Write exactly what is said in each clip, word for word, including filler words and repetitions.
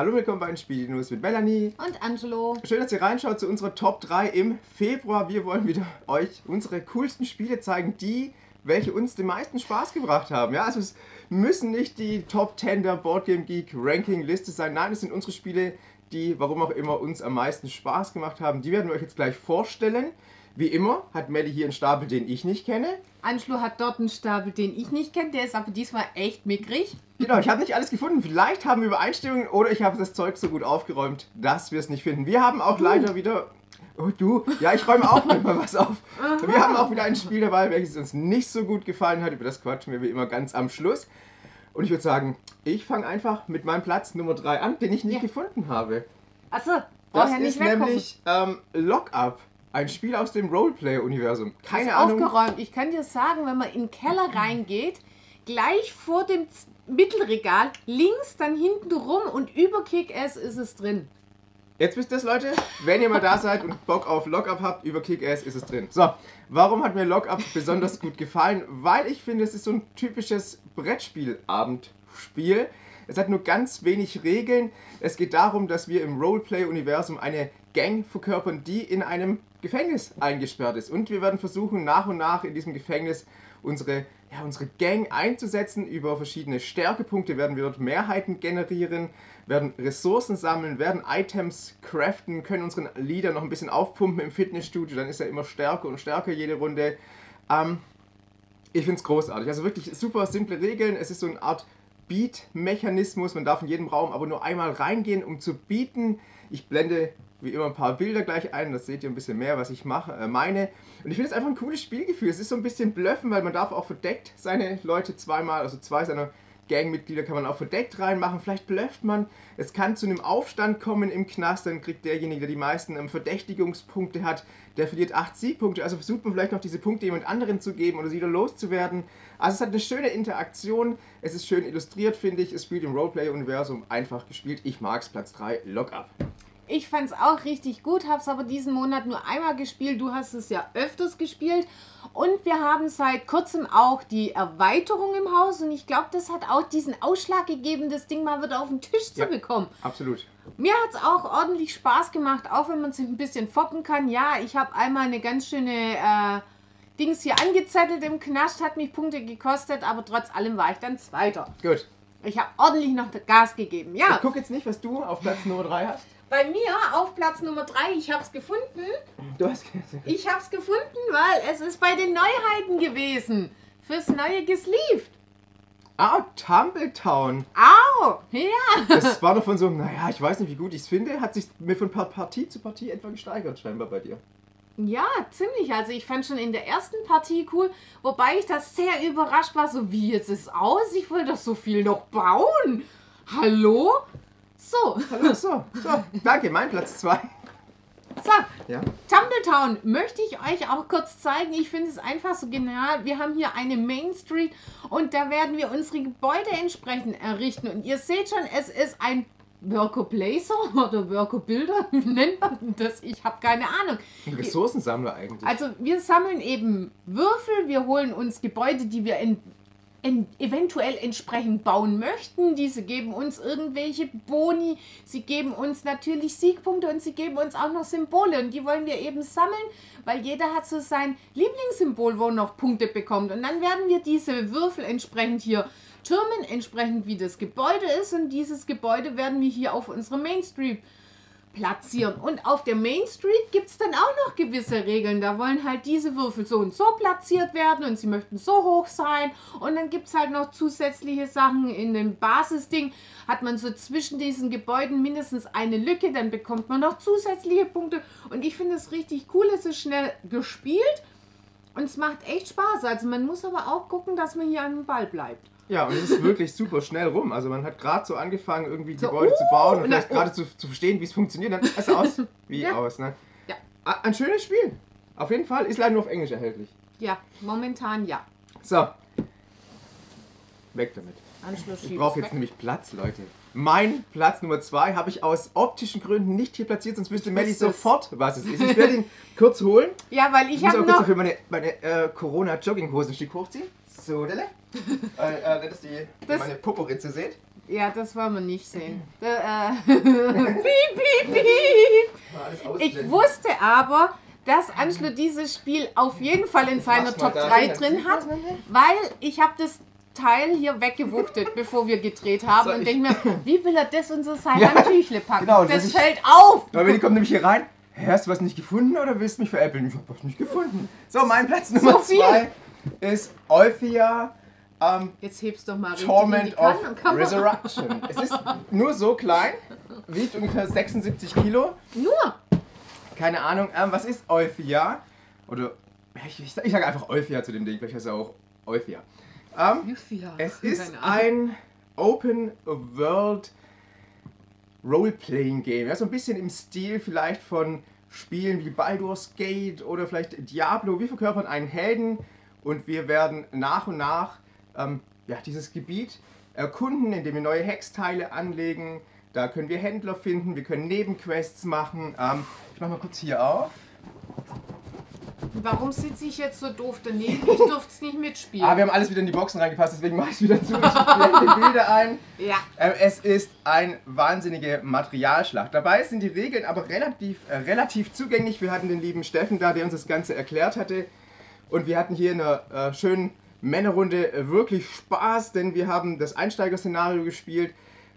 Hallo, willkommen bei den Spieledinos mit Melanie und Angelo. Schön, dass ihr reinschaut zu unserer Top drei im Februar. Wir wollen wieder euch unsere coolsten Spiele zeigen, die, welche uns den meisten Spaß gebracht haben. Ja, also es müssen nicht die Top zehn der Boardgame Geek Ranking Liste sein. Nein, es sind unsere Spiele, die, warum auch immer, uns am meisten Spaß gemacht haben. Die werden wir euch jetzt gleich vorstellen. Wie immer hat Melli hier einen Stapel, den ich nicht kenne. Angelo hat dort einen Stapel, den ich nicht kenne. Der ist aber diesmal echt mickrig. Genau, ich habe nicht alles gefunden. Vielleicht haben wir Übereinstimmungen oder ich habe das Zeug so gut aufgeräumt, dass wir es nicht finden. Wir haben auch du. leider wieder... Oh, du? Ja, ich räume auch manchmal was auf. Aha. Wir haben auch wieder ein Spiel dabei, welches uns nicht so gut gefallen hat. Über das quatschen wir wie immer ganz am Schluss. Und ich würde sagen, ich fange einfach mit meinem Platz Nummer drei an, den ich nicht ja. gefunden habe. Achso, das ist nicht nämlich ähm, Lock Up. Ein Spiel aus dem Roleplay-Universum. Keine Ahnung. Aufgeräumt. Ich kann dir sagen, wenn man in den Keller reingeht, gleich vor dem Mittelregal, links, dann hinten rum und über Kick-Ass ist es drin. Jetzt wisst ihr es, Leute. Wenn ihr mal da seid und Bock auf Lock-Up habt, über Kick-Ass ist es drin. So, warum hat mir Lock-Up besonders gut gefallen? Weil ich finde, es ist so ein typisches Brettspiel-Abendspiel. Es hat nur ganz wenig Regeln. Es geht darum, dass wir im Roleplay-Universum eine Gang verkörpern, die in einem Gefängnis eingesperrt ist. Und wir werden versuchen, nach und nach in diesem Gefängnis unsere, ja, unsere Gang einzusetzen. Über verschiedene Stärkepunkte werden wir dort Mehrheiten generieren, werden Ressourcen sammeln, werden Items craften, können unseren Leader noch ein bisschen aufpumpen im Fitnessstudio. Dann ist er immer stärker und stärker jede Runde. Ähm, ich finde es großartig. Also wirklich super simple Regeln. Es ist so eine Art Beat-Mechanismus. Man darf in jedem Raum aber nur einmal reingehen, um zu bieten. Ich blende wie immer ein paar Bilder gleich ein, das seht ihr ein bisschen mehr, was ich mache, äh, meine. Und ich finde es einfach ein cooles Spielgefühl. Es ist so ein bisschen Bluffen, weil man darf auch verdeckt seine Leute zweimal, also zwei seiner Gangmitglieder kann man auch verdeckt reinmachen. Vielleicht blufft man. Es kann zu einem Aufstand kommen im Knast, dann kriegt derjenige, der die meisten ähm, Verdächtigungspunkte hat, der verliert acht Siegpunkte. Also versucht man vielleicht noch diese Punkte jemand anderen zu geben oder sie wieder loszuwerden. Also es hat eine schöne Interaktion. Es ist schön illustriert, finde ich. Es spielt im Roleplay-Universum einfach gespielt. Ich mag's. Platz drei, Lock Up. Ich fand es auch richtig gut, habe es aber diesen Monat nur einmal gespielt. Du hast es ja öfters gespielt. Und wir haben seit kurzem auch die Erweiterung im Haus. Und ich glaube, das hat auch diesen Ausschlag gegeben, das Ding mal wieder auf den Tisch zu ja, bekommen. Absolut. Mir hat es auch ordentlich Spaß gemacht, auch wenn man sich ein bisschen foppen kann. Ja, ich habe einmal eine ganz schöne äh, Dings hier angezettelt im Knast, hat mich Punkte gekostet, aber trotz allem war ich dann Zweiter. Gut. Ich habe ordentlich noch Gas gegeben. Ja. Ich gucke jetzt nicht, was du auf Platz Nummer drei hast. Bei mir auf Platz Nummer drei, ich habe es gefunden. Du hast gesehen. Ich habe es gefunden, weil es ist bei den Neuheiten gewesen. Fürs Neue gesleeved. Ah, Tumbletown. Au, ja. Das war doch von so, naja, ich weiß nicht, wie gut ich es finde, hat sich mir von Partie zu Partie etwa gesteigert, scheinbar bei dir. Ja, ziemlich. Also ich fand schon in der ersten Partie cool, wobei ich das sehr überrascht war, so wie jetzt ist es aus? Ich will doch so viel noch bauen. Hallo? So. Hallo, so, so, danke, mein Platz zwei. So, ja. Tumbletown möchte ich euch auch kurz zeigen. Ich finde es einfach so genial. Wir haben hier eine Main Street und da werden wir unsere Gebäude entsprechend errichten. Und ihr seht schon, es ist ein Workoplacer oder Workobuilder. Wie nennt man das? Ich habe keine Ahnung. Ein Ressourcensammler eigentlich. Also wir sammeln eben Würfel, wir holen uns Gebäude, die wir in eventuell entsprechend bauen möchten. Diese geben uns irgendwelche Boni, sie geben uns natürlich Siegpunkte und sie geben uns auch noch Symbole und die wollen wir eben sammeln, weil jeder hat so sein Lieblingssymbol, wo er noch Punkte bekommt und dann werden wir diese Würfel entsprechend hier türmen, entsprechend wie das Gebäude ist und dieses Gebäude werden wir hier auf unserer Main Street platzieren. Und auf der Main Street gibt es dann auch noch gewisse Regeln. Da wollen halt diese Würfel so und so platziert werden und sie möchten so hoch sein. Und dann gibt es halt noch zusätzliche Sachen. In dem Basisding hat man so zwischen diesen Gebäuden mindestens eine Lücke, dann bekommt man noch zusätzliche Punkte. Und ich finde es richtig cool, es ist schnell gespielt und es macht echt Spaß. Also man muss aber auch gucken, dass man hier an dem Ball bleibt. Ja, und es ist wirklich super schnell rum. Also man hat gerade so angefangen, irgendwie so, Gebäude uh, zu bauen und vielleicht gerade zu, zu verstehen, wie es funktioniert. Dann ist es aus wie ja. aus, ne? Ja. Ein schönes Spiel. Auf jeden Fall. Ist leider nur auf Englisch erhältlich. Ja, momentan ja. So. Weg damit. Anschluss ich brauche jetzt weg. nämlich Platz, Leute. Mein Platz Nummer zwei habe ich aus optischen Gründen nicht hier platziert, sonst wüsste Melli sofort, was es ist. Ich werde ihn kurz holen. Ja, weil ich habe noch... Ich muss auch kurz dafür meine, meine äh, Corona-Jogginghosen ein Stück hochziehen. So, Delle. äh, äh, das ist die, das, meine Poporitze seht. Ja, das wollen wir nicht sehen. Da, äh, piep, piep, piep. Ich wusste aber, dass Angelo dieses Spiel auf jeden Fall in seiner Top drei drin hat, weil ich habe das Teil hier weggewuchtet, bevor wir gedreht haben so, und denke mir, wie will er das unser Seilhandtüchle packen? Genau, das, das fällt auf! Weil wenn die kommt nämlich hier rein, hast du was nicht gefunden oder willst du mich veräppeln? Ich hab was nicht gefunden. So, mein Platz Nummer zwei ist Euphia. Um, Jetzt hebst doch mal Torment of Resurrection. Es ist nur so klein, wiegt ungefähr sechsundsiebzig Kilo. Nur? Keine Ahnung. Ähm, was ist Euphia? Oder ich, ich, ich sage einfach Euphia zu dem Ding, vielleicht heißt er auch Euphia. Ähm, Euphia. Es ist ein Open World Roleplaying Game. Ja, so ein bisschen im Stil vielleicht von Spielen wie Baldur's Gate oder vielleicht Diablo. Wir verkörpern einen Helden und wir werden nach und nach Ähm, ja, dieses Gebiet erkunden, indem wir neue Hexteile anlegen. Da können wir Händler finden, wir können Nebenquests machen. Ähm, ich mach mal kurz hier auf. Warum sitze ich jetzt so doof daneben? Ich durfte es nicht mitspielen. Ah, wir haben alles wieder in die Boxen reingepasst, deswegen mache ich es wieder zu. Ich blende die Bilder ein. Ja. Ähm, es ist eine wahnsinnige Materialschlacht. Dabei sind die Regeln aber relativ, äh, relativ zugänglich. Wir hatten den lieben Steffen da, der uns das Ganze erklärt hatte. Und wir hatten hier eine äh, schönen Männerrunde wirklich Spaß, denn wir haben das Einsteiger-Szenario gespielt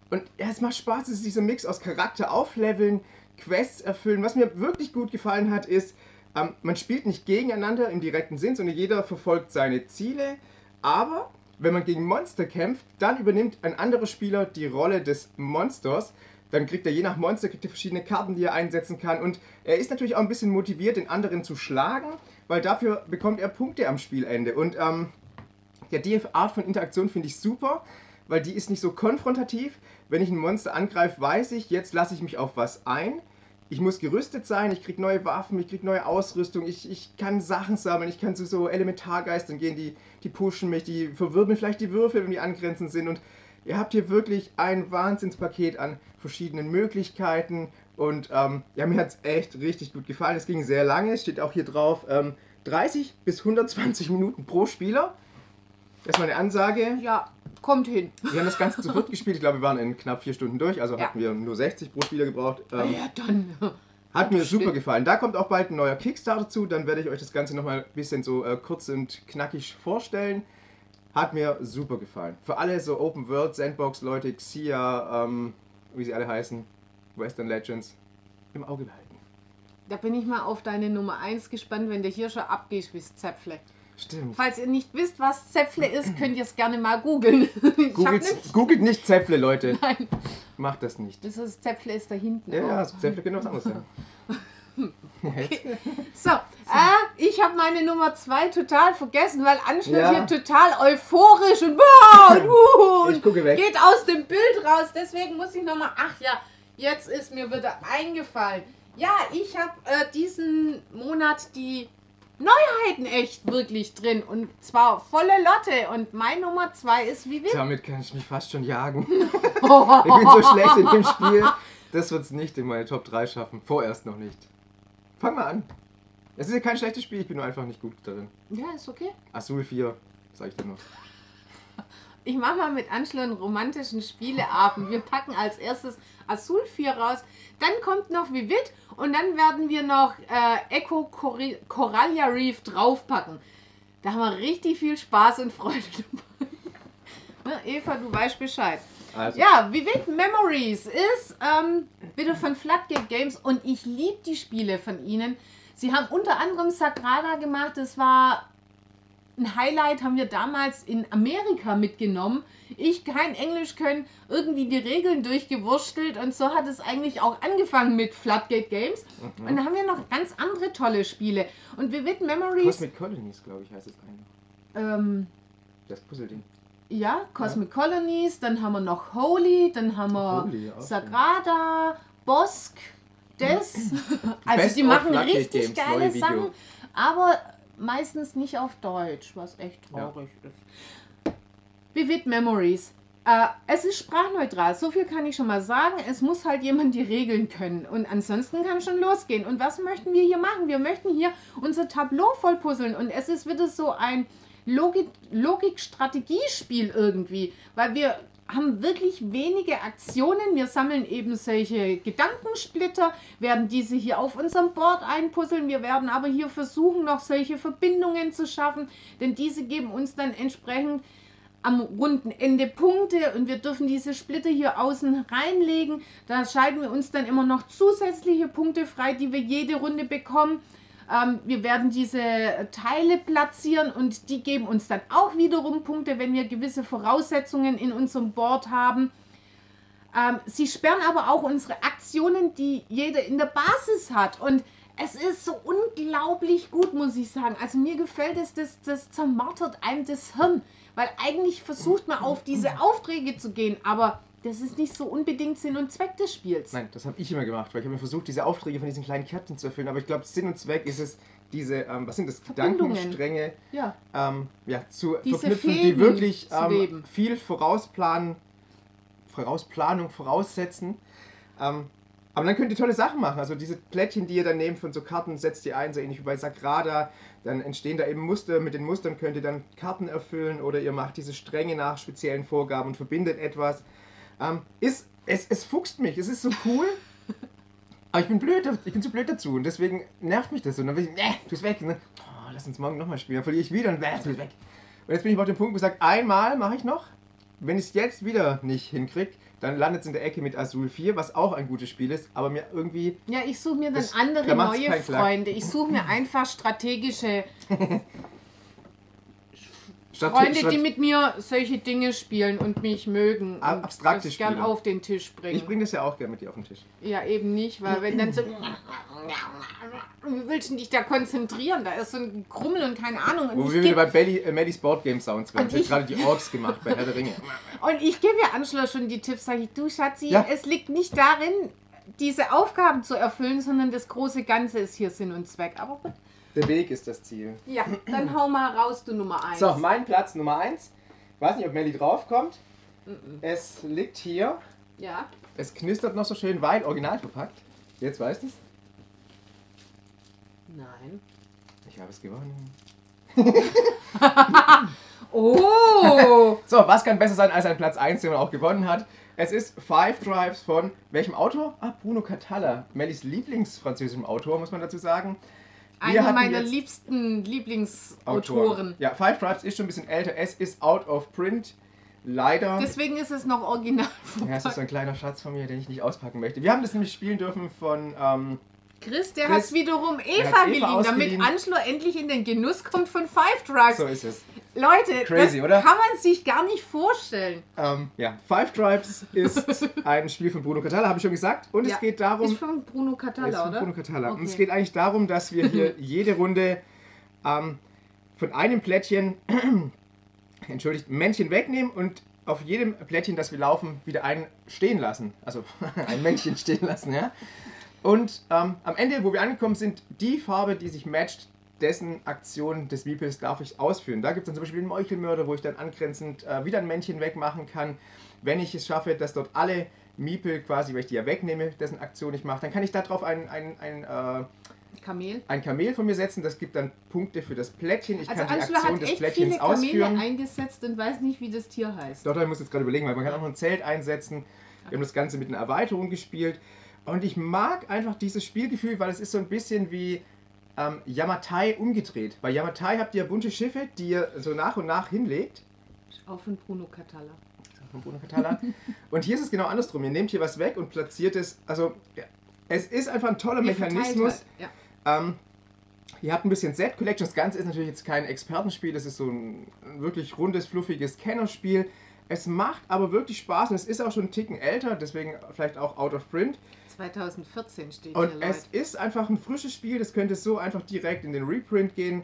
und ja, es macht Spaß, es ist dieser Mix aus Charakter aufleveln, Quests erfüllen. Was mir wirklich gut gefallen hat, ist, ähm, man spielt nicht gegeneinander im direkten Sinn, sondern jeder verfolgt seine Ziele, aber wenn man gegen Monster kämpft, dann übernimmt ein anderer Spieler die Rolle des Monsters. Dann kriegt er je nach Monster kriegt er verschiedene Karten, die er einsetzen kann. Und er ist natürlich auch ein bisschen motiviert, den anderen zu schlagen, weil dafür bekommt er Punkte am Spielende. Und ähm, ja, die Art von Interaktion finde ich super, weil die ist nicht so konfrontativ. Wenn ich ein Monster angreife, weiß ich, jetzt lasse ich mich auf was ein. Ich muss gerüstet sein, ich kriege neue Waffen, ich kriege neue Ausrüstung, ich, ich kann Sachen sammeln, ich kann zu so Elementargeistern gehen, die, die pushen mich, die verwirbeln vielleicht die Würfel, wenn die angrenzend sind. Und ihr habt hier wirklich ein Wahnsinnspaket an verschiedenen Möglichkeiten. Und ähm, ja, mir hat es echt richtig gut gefallen. Es ging sehr lange, es steht auch hier drauf, ähm, dreißig bis hundertzwanzig Minuten pro Spieler. Das war eine Ansage. Ja, kommt hin. Wir haben das Ganze zu dritt gespielt. Ich glaube, wir waren in knapp vier Stunden durch. Also ja, hatten wir nur sechzig pro Spieler gebraucht. Ähm, ja, dann. Hat mir super gefallen. Da kommt auch bald ein neuer Kickstarter zu. Dann werde ich euch das Ganze nochmal ein bisschen so äh, kurz und knackig vorstellen. Hat mir super gefallen. Für alle so Open World, Sandbox, Leute, Xia, ähm, wie sie alle heißen, Western Legends, im Auge behalten. Da bin ich mal auf deine Nummer eins gespannt, wenn du hier schon abgehst wie das Zäpfle. Stimmt. Falls ihr nicht wisst, was Zäpfle ist, könnt ihr es gerne mal googeln. Googelt nicht Zäpfle, Leute. Nein. Macht das nicht. Das ist, Zäpfle ist da hinten. Ja, ja, Zäpfle könnte was anderes sein. Okay. So, äh, ich habe meine Nummer zwei total vergessen, weil Angelo ja hier total euphorisch und, boah, und, ich gucke weg, geht aus dem Bild raus. Deswegen muss ich nochmal, ach ja, jetzt ist mir wieder eingefallen. Ja, ich habe äh, diesen Monat die Neuheiten echt wirklich drin und zwar volle Lotte und mein Nummer zwei ist Vivid. Damit kann ich mich fast schon jagen. Ich bin so schlecht in dem Spiel, das wird es nicht in meine Top drei schaffen, vorerst noch nicht. Fang mal an. Es ist ja kein schlechtes Spiel, ich bin nur einfach nicht gut darin. Ja, ist okay. Azul vier, sag ich dir noch. Ich mache mal mit Angelo einen romantischen Spieleabend. Wir packen als erstes Azul vier raus, dann kommt noch Vivid und dann werden wir noch äh, Echo Coralia Reef draufpacken. Da haben wir richtig viel Spaß und Freude dabei. Ne, Eva, du weißt Bescheid. Also. Ja, Vivid Memories ist ähm, wieder von Floodgate Games und ich liebe die Spiele von ihnen. Sie haben unter anderem Sagrada gemacht, das war ein Highlight, haben wir damals in Amerika mitgenommen. Ich kein Englisch können, irgendwie die Regeln durchgewurstelt und so hat es eigentlich auch angefangen mit Floodgate Games. Mhm. Und da haben wir noch ganz andere tolle Spiele. Und Vivid Memories... Cosmic Colonies, glaube ich, heißt es eigentlich. Ähm, das Puzzle-Ding. Ja, Cosmic ja. Colonies, dann haben wir noch Holy, dann haben wir Holy, Sagrada, Bosk, das. Also Best die machen richtig Games, geile Sachen, aber meistens nicht auf Deutsch, was echt traurig ja ist. Vivid Memories. Äh, es ist sprachneutral, so viel kann ich schon mal sagen. Es muss halt jemand die Regeln können und ansonsten kann schon losgehen. Und was möchten wir hier machen? Wir möchten hier unser Tableau voll puzzeln und es ist wieder so ein Logik-Strategiespiel irgendwie, weil wir haben wirklich wenige Aktionen. Wir sammeln eben solche Gedankensplitter, werden diese hier auf unserem Board einpuzzeln. Wir werden aber hier versuchen, noch solche Verbindungen zu schaffen, denn diese geben uns dann entsprechend am runden Ende Punkte und wir dürfen diese Splitter hier außen reinlegen. Da schalten wir uns dann immer noch zusätzliche Punkte frei, die wir jede Runde bekommen. Ähm, wir werden diese Teile platzieren und die geben uns dann auch wiederum Punkte, wenn wir gewisse Voraussetzungen in unserem Board haben. Ähm, sie sperren aber auch unsere Aktionen, die jeder in der Basis hat. Und es ist so unglaublich gut, muss ich sagen. Also mir gefällt es, das, das zermartert einem das Hirn. Weil eigentlich versucht man auf diese Aufträge zu gehen, aber das ist nicht so unbedingt Sinn und Zweck des Spiels. Nein, das habe ich immer gemacht, weil ich habe versucht, diese Aufträge von diesen kleinen Kärtchen zu erfüllen, aber ich glaube, Sinn und Zweck ist es, diese, ähm, was sind das, Gedankenstränge ja. Ähm, ja, zu diese verknüpfen, Fäden die wirklich ähm, viel vorausplanen, Vorausplanung voraussetzen. Ähm, Aber dann könnt ihr tolle Sachen machen. Also diese Plättchen, die ihr dann nehmt von so Karten, setzt ihr ein, so ähnlich wie bei Sagrada. Dann entstehen da eben Muster. Mit den Mustern könnt ihr dann Karten erfüllen oder ihr macht diese Stränge nach speziellen Vorgaben und verbindet etwas. Ähm, ist, es, es fuchst mich. Es ist so cool. Aber ich bin blöd, ich bin zu blöd dazu und deswegen nervt mich das so. Und dann bin ich, äh, tu es weg. Und dann, oh, lass uns morgen nochmal spielen. Dann verliere ich wieder und äh, tu es weg. Und jetzt bin ich auf dem Punkt, wo ich sage, einmal mache ich noch. Wenn ich es jetzt wieder nicht hinkriege, dann landet es in der Ecke mit Azul vier, was auch ein gutes Spiel ist, aber mir irgendwie... Ja, ich suche mir dann andere da neue Freunde. Ich suche mir einfach strategische Strate Freunde, Strate die mit mir solche Dinge spielen und mich mögen. Und abstrakte das Spiele. Gern auf den Tisch bringen. Ich bringe das ja auch gern mit dir auf den Tisch. Ja, eben nicht, weil wenn dann so... Wie willst du dich da konzentrieren? Da ist so ein Krummel und keine Ahnung. Und Wo ich wir wieder bei Belly, äh, Maddys Boardgame Sounds waren. Ich, ich habe gerade die Orks gemacht bei Herr der Ringe. Und ich gebe ja Angelo schon die Tipps, sage ich, du Schatzi, ja. Es liegt nicht darin, diese Aufgaben zu erfüllen, sondern das große Ganze ist hier Sinn und Zweck. Aber gut. Der Weg ist das Ziel. Ja, dann hau mal raus, du Nummer eins. So, mein Platz Nummer eins. Ich weiß nicht, ob Melly draufkommt. Mm-mm. Es liegt hier. Ja. Es knistert noch so schön weit, original verpackt. Jetzt weißt du es. Nein. Ich habe es gewonnen. Oh! So, was kann besser sein als ein Platz eins, den man auch gewonnen hat? Es ist Five Tribes von welchem Autor? Ah, Bruno Cathala. Mellys lieblingsfranzösischem Autor, muss man dazu sagen. Einer meiner liebsten Lieblingsautoren. Ja, Five Tribes ist schon ein bisschen älter. Es ist out of print. Leider. Deswegen ist es noch original. Ja, es ist so ein kleiner Schatz von mir, den ich nicht auspacken möchte. Wir haben das nämlich spielen dürfen von... Ähm, Chris, der hat es wiederum Eva geliehen, damit Angelo endlich in den Genuss kommt von Five Tribes. So ist es. Leute, Crazy, das oder? Kann man sich gar nicht vorstellen. Ähm, ja, Five Tribes ist ein Spiel von Bruno Cathala, habe ich schon gesagt. Und ja, es geht darum... Ist von Bruno Cathala, ist von oder? Bruno Cathala. Okay. Und es geht eigentlich darum, dass wir hier jede Runde ähm, von einem Plättchen, entschuldigt, Männchen wegnehmen und auf jedem Plättchen, das wir laufen, wieder einen stehen lassen. Also ein Männchen stehen lassen, ja. Und ähm, am Ende, wo wir angekommen sind, die Farbe, die sich matcht, dessen Aktion des Miepels darf ich ausführen. Da gibt es dann zum Beispiel den Meuchelmörder, wo ich dann angrenzend äh, wieder ein Männchen wegmachen kann. Wenn ich es schaffe, dass dort alle Miepel quasi, weil ich die ja wegnehme, dessen Aktion ich mache, dann kann ich darauf ein, ein, ein, äh, Kamel. ein Kamel von mir setzen. Das gibt dann Punkte für das Plättchen. Ich also kann Angela die Aktion des Plättchens ausführen. Also Angela hat echt viele Kamele eingesetzt und weiß nicht, wie das Tier heißt. Doch, da muss ich jetzt gerade überlegen, weil man kann auch noch ein Zelt einsetzen. Wir haben das Ganze mit einer Erweiterung gespielt. Und ich mag einfach dieses Spielgefühl, weil es ist so ein bisschen wie ähm, Yamatai umgedreht. Bei Yamatai habt ihr bunte Schiffe, die ihr so nach und nach hinlegt. Auch von Bruno Cathala. Auch von Bruno Cathala. Und hier ist es genau andersrum. Ihr nehmt hier was weg und platziert es. Also ja, es ist einfach ein toller ihr Mechanismus. Halt. Ja. Ähm, ihr habt ein bisschen Set-Collection. Das Ganze ist natürlich jetzt kein Expertenspiel. Das ist so ein wirklich rundes, fluffiges Kennerspiel. Es macht aber wirklich Spaß und es ist auch schon einen Ticken älter, deswegen vielleicht auch out of print. zweitausendvierzehn steht hier, Leute. Und es ist einfach ein frisches Spiel, das könnte so einfach direkt in den Reprint gehen.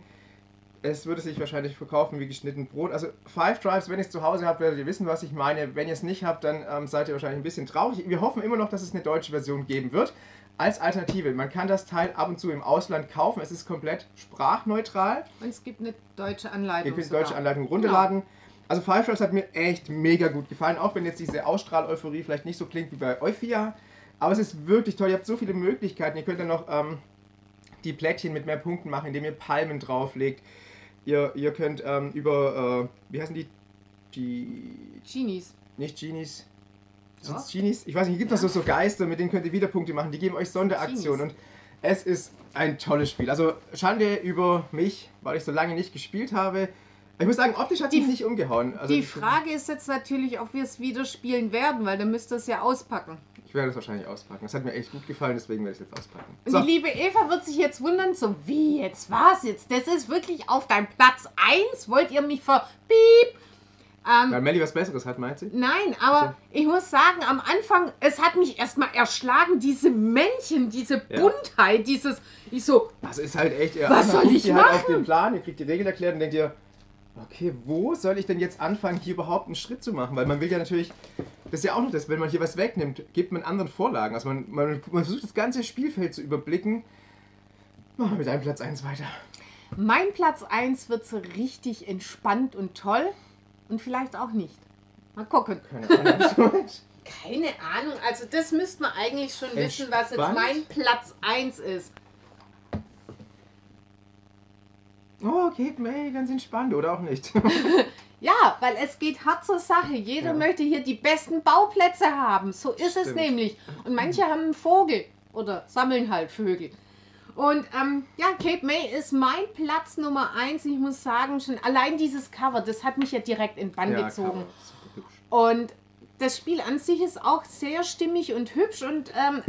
Es würde sich wahrscheinlich verkaufen wie geschnitten Brot. Also Five Tribes, wenn ihr es zu Hause habt, werdet ihr wissen, was ich meine. Wenn ihr es nicht habt, dann ähm, seid ihr wahrscheinlich ein bisschen traurig. Wir hoffen immer noch, dass es eine deutsche Version geben wird. Als Alternative, man kann das Teil ab und zu im Ausland kaufen. Es ist komplett sprachneutral. Und es gibt eine deutsche Anleitung. Ihr könnt eine deutsche Anleitung runterladen. Genau. Also Five Tribes hat mir echt mega gut gefallen, auch wenn jetzt diese Ausstrahl-Euphorie vielleicht nicht so klingt wie bei Euphia. Aber es ist wirklich toll, ihr habt so viele Möglichkeiten. Ihr könnt dann noch ähm, die Plättchen mit mehr Punkten machen, indem ihr Palmen drauflegt. Ihr, ihr könnt ähm, über, äh, wie heißen die? Die... Genies. nicht Genies. Sind es Genies? Ich weiß nicht, gibt es ja. noch so, so Geister, mit denen könnt ihr wieder Punkte machen. Die geben euch Sonderaktionen und es ist ein tolles Spiel. Also Schande über mich, weil ich so lange nicht gespielt habe. Ich muss sagen, optisch hat es mich nicht umgehauen. Also die Frage ist jetzt natürlich, ob wir es wieder spielen werden, weil dann müsst ihr es ja auspacken. Ich werde es wahrscheinlich auspacken. Das hat mir echt gut gefallen, deswegen werde ich es jetzt auspacken. So. Und die liebe Eva wird sich jetzt wundern, so wie, jetzt war's jetzt? Das ist wirklich auf deinem Platz eins? Wollt ihr mich ver... Piep! Ähm, Weil Melly was Besseres hat, meint sie? Nein, aber ich muss sagen, am Anfang, es hat mich erstmal erschlagen, diese Männchen, diese ja. Buntheit, dieses... Ich so... Das ist halt echt... Ja, was soll ich machen? Halt auf den Plan, ihr kriegt die Regeln erklärt und denkt ihr... Okay, wo soll ich denn jetzt anfangen, hier überhaupt einen Schritt zu machen? Weil man will ja natürlich, das ist ja auch noch das, wenn man hier was wegnimmt, gibt man anderen Vorlagen. Also man, man, man versucht das ganze Spielfeld zu überblicken. Machen wir mit deinem Platz eins weiter. Mein Platz eins wird so richtig entspannt und toll und vielleicht auch nicht. Mal gucken. Keine Ahnung. Keine Ahnung, also das müsste man eigentlich schon entspannt wissen, was jetzt mein Platz eins ist. Oh, Cape May, ganz entspannt, oder auch nicht. Ja, weil es geht hart zur Sache. Jeder ja. möchte hier die besten Bauplätze haben. So ist Stimmt. es nämlich. Und manche haben einen Vogel oder sammeln halt Vögel. Und ähm, ja, Cape May ist mein Platz Nummer eins. Ich muss sagen, schon allein dieses Cover, das hat mich ja direkt in Bann ja, gezogen. Und das Spiel an sich ist auch sehr stimmig und hübsch und ähm,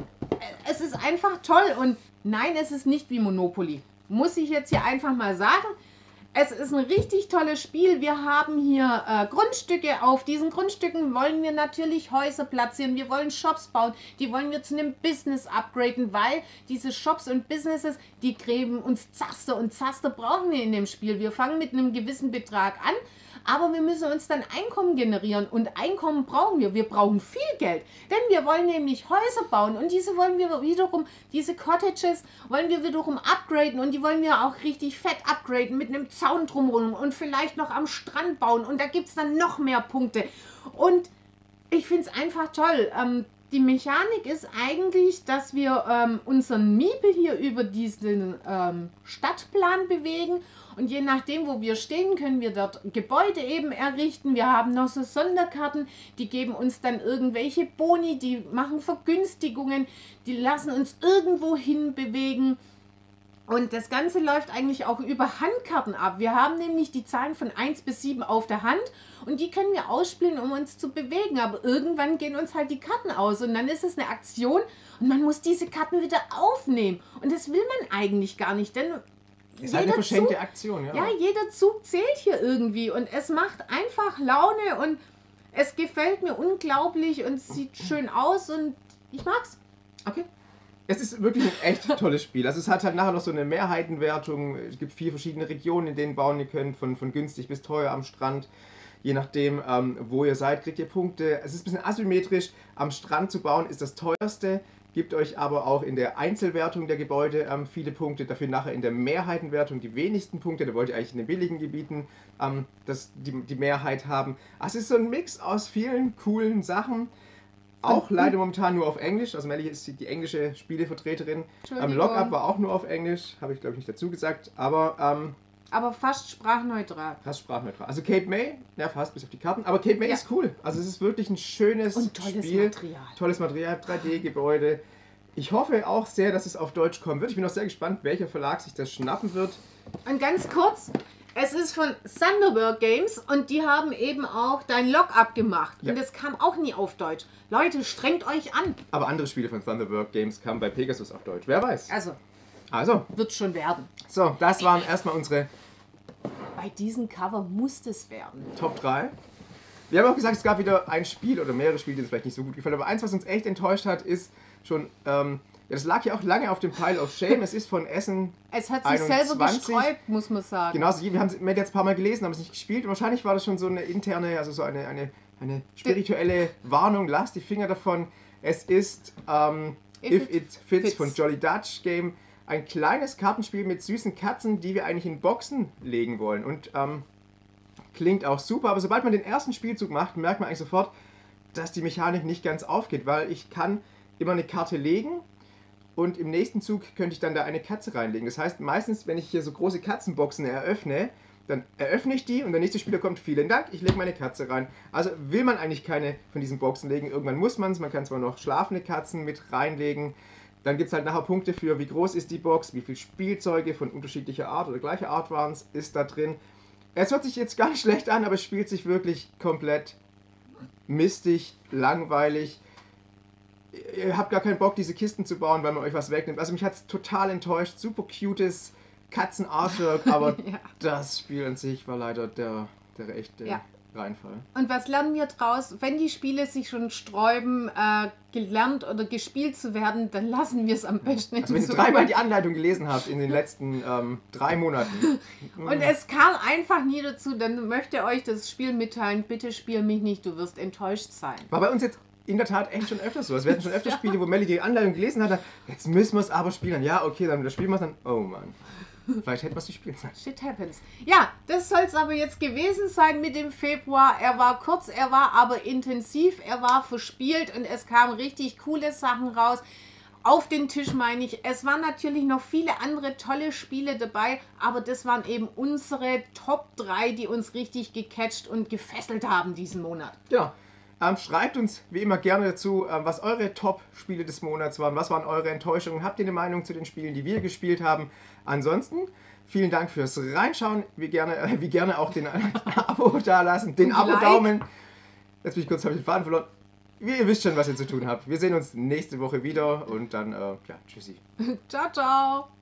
es ist einfach toll. Und nein, es ist nicht wie Monopoly. Muss ich jetzt hier einfach mal sagen. Es ist ein richtig tolles Spiel. Wir haben hier äh, Grundstücke. Auf diesen Grundstücken wollen wir natürlich Häuser platzieren. Wir wollen Shops bauen. Die wollen wir zu einem Business upgraden, weil diese Shops und Businesses, die gräben uns Zaster. Und Zaster brauchen wir in dem Spiel. Wir fangen mit einem gewissen Betrag an, aber wir müssen uns dann Einkommen generieren. Und Einkommen brauchen wir. Wir brauchen viel Geld. Denn wir wollen nämlich Häuser bauen. Und diese wollen wir wiederum, diese Cottages, wollen wir wiederum upgraden. Und die wollen wir auch richtig fett upgraden mit einem Zaun drumherum und vielleicht noch am Strand bauen. Und da gibt es dann noch mehr Punkte. Und ich finde es einfach toll. Ähm, die Mechanik ist eigentlich, dass wir ähm, unseren Miepel hier über diesen ähm, Stadtplan bewegen. Und je nachdem, wo wir stehen, können wir dort Gebäude eben errichten. Wir haben noch so Sonderkarten, die geben uns dann irgendwelche Boni, die machen Vergünstigungen, die lassen uns irgendwo hin bewegen. Und das Ganze läuft eigentlich auch über Handkarten ab. Wir haben nämlich die Zahlen von eins bis sieben auf der Hand und die können wir ausspielen, um uns zu bewegen. Aber irgendwann gehen uns halt die Karten aus und dann ist es eine Aktion und man muss diese Karten wieder aufnehmen. Und das will man eigentlich gar nicht, denn... Ist jeder eine verschenkte Zug, Aktion, ja. Ja, jeder Zug zählt hier irgendwie und es macht einfach Laune und es gefällt mir unglaublich und es sieht schön aus und ich mag's. Okay. Es ist wirklich ein echt tolles Spiel. Also es hat halt nachher noch so eine Mehrheitenwertung. Es gibt vier verschiedene Regionen, in denen bauen ihr könnt, von, von günstig bis teuer am Strand. Je nachdem, ähm, wo ihr seid, kriegt ihr Punkte. Es ist ein bisschen asymmetrisch. Am Strand zu bauen ist das teuerste. Gibt euch aber auch in der Einzelwertung der Gebäude ähm, viele Punkte, dafür nachher in der Mehrheitenwertung die wenigsten Punkte, da wollt ihr eigentlich in den billigen Gebieten ähm, das, die, die Mehrheit haben. Es ist so ein Mix aus vielen coolen Sachen, auch leider momentan nur auf Englisch, also Melly ist die englische Spielevertreterin. Ähm, Lock Up war auch nur auf Englisch, habe ich glaube ich nicht dazu gesagt, aber... Ähm, aber fast sprachneutral. Fast sprachneutral. Also Cape May, ja fast bis auf die Karten, aber Cape May ja. ist cool. Also es ist wirklich ein schönes und tolles Spiel. Material. Tolles Material, drei D-Gebäude. Ich hoffe auch sehr, dass es auf Deutsch kommen wird. Ich bin auch sehr gespannt, welcher Verlag sich das schnappen wird. Und ganz kurz, es ist von Thunderbird Games und die haben eben auch dein Lock-Up gemacht. Ja. Und das kam auch nie auf Deutsch. Leute, strengt euch an. Aber andere Spiele von Thunderbird Games kamen bei Pegasus auf Deutsch. Wer weiß. Also. Also. Wird schon werden. So, das waren erstmal unsere... Bei diesem Cover muss es werden. Top drei. Wir haben auch gesagt, es gab wieder ein Spiel oder mehrere Spiele, die uns vielleicht nicht so gut gefallen. Aber eins, was uns echt enttäuscht hat, ist schon... Ähm, ja, das lag ja auch lange auf dem Pile of Shame. Es ist von Essen Es hat sich einundzwanzig. Selber gesträubt, muss man sagen. Genau, so, wir haben es jetzt ein paar Mal gelesen, haben es nicht gespielt. Und wahrscheinlich war das schon so eine interne, also so eine, eine, eine spirituelle die Warnung. Lasst die Finger davon. Es ist ähm, If, If It, It Fits, Fits von Jolly Dutch Game. Ein kleines Kartenspiel mit süßen Katzen, die wir eigentlich in Boxen legen wollen. Und ähm, klingt auch super, aber sobald man den ersten Spielzug macht, merkt man eigentlich sofort, dass die Mechanik nicht ganz aufgeht, weil ich kann immer eine Karte legen und im nächsten Zug könnte ich dann da eine Katze reinlegen. Das heißt, meistens, wenn ich hier so große Katzenboxen eröffne, dann eröffne ich die und der nächste Spieler kommt, vielen Dank, ich lege meine Katze rein. Also will man eigentlich keine von diesen Boxen legen, irgendwann muss man es, man kann zwar noch schlafende Katzen mit reinlegen, dann gibt es halt nachher Punkte für, wie groß ist die Box, wie viele Spielzeuge von unterschiedlicher Art oder gleicher Art waren es, ist da drin. Es hört sich jetzt gar nicht schlecht an, aber es spielt sich wirklich komplett mistig, langweilig. Ihr habt gar keinen Bock, diese Kisten zu bauen, weil man euch was wegnimmt. Also mich hat es total enttäuscht, super cutes Katzen-Artwork, aber ja, das Spiel an sich war leider der, der echte ja. Reinfall. Und was lernen wir draus? Wenn die Spiele sich schon sträuben, äh, gelernt oder gespielt zu werden, dann lassen wir es am besten. Also wenn ihr dreimal die Anleitung gelesen habt in den letzten ähm, drei Monaten. Und es kam einfach nie dazu, dann möchte euch das Spiel mitteilen, bitte spiel mich nicht, du wirst enttäuscht sein. War bei uns jetzt in der Tat echt schon öfters so. Wir hatten schon öfter Spiele, wo Melly die Anleitung gelesen hat, dann, jetzt müssen wir es aber spielen. Ja, okay, dann spielen wir es dann. Oh Mann. Vielleicht hätten wir es nicht spielen sollen. Shit happens. Ja, das soll es aber jetzt gewesen sein mit dem Februar. Er war kurz, er war aber intensiv, er war verspielt und es kamen richtig coole Sachen raus. Auf den Tisch meine ich. Es waren natürlich noch viele andere tolle Spiele dabei, aber das waren eben unsere Top drei, die uns richtig gecatcht und gefesselt haben diesen Monat. Ja. Ähm, schreibt uns wie immer gerne dazu, ähm, was eure Top-Spiele des Monats waren, was waren eure Enttäuschungen, habt ihr eine Meinung zu den Spielen, die wir gespielt haben. Ansonsten, vielen Dank fürs Reinschauen, wie gerne, äh, wie gerne auch den Abo dalassen, den Abo-Daumen. Jetzt bin ich kurz, habe ich den Faden verloren. Wie ihr wisst schon, was ihr zu tun habt. Wir sehen uns nächste Woche wieder und dann, äh, ja, tschüssi. Ciao, ciao.